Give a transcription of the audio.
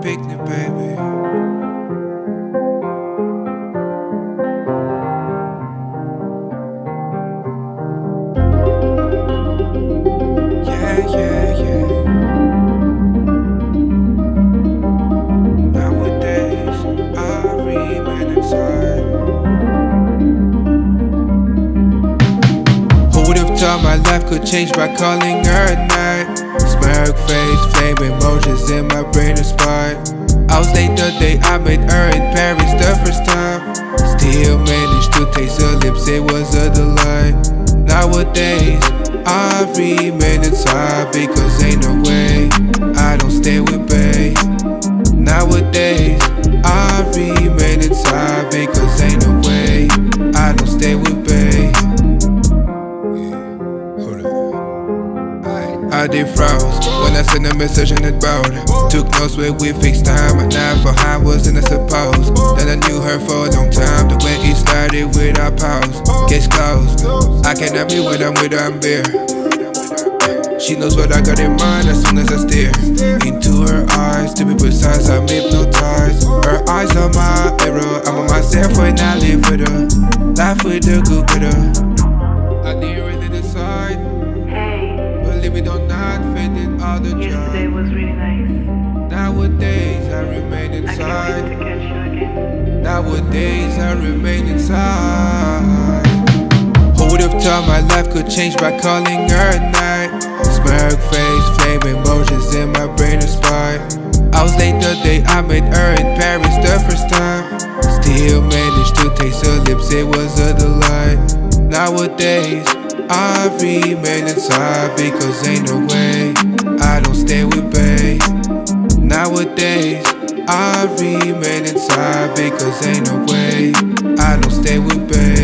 picnic, baby. Yeah, yeah, yeah. Nowadays, I remain inside. Who would have thought my life could change by calling her at night? Smirk face, flame emotions in my brain inspired. I was late the day I met her in Paris the first time. Still managed to taste her lips, it was a delight. Nowadays, I remain inside because ain't no way I don't stay with bae. Nowadays, I remain inside because ain't no way I don't stay with bae. I defrost when I sent a message and it bowed. Took notes where we fixed time, and now for how I wasn't supposed. That I knew her for a long time, the way it started without pause. Case closed, I cannot be when I'm with her, I'm bare. She knows what I got in mind as soon as I stare into her eyes, to be precise, I'm hypnotized. Her eyes are my error, I'm on myself when I live with her. Life with the good with her. I didn't really decide. We don't not fit in all the time. Yesterday was really nice. Nowadays I remain inside. I can't wait to catch you again. Nowadays I remain inside. Who would have thought my life could change by calling her at night? Smirk face, flame emotions in my brain inspired. I was late the day I met her in Paris the first time. Still managed to taste her lips, it was a delight. Nowadays I remain inside because ain't no way I don't stay with bae. Nowadays, I remain inside because ain't no way I don't stay with bae.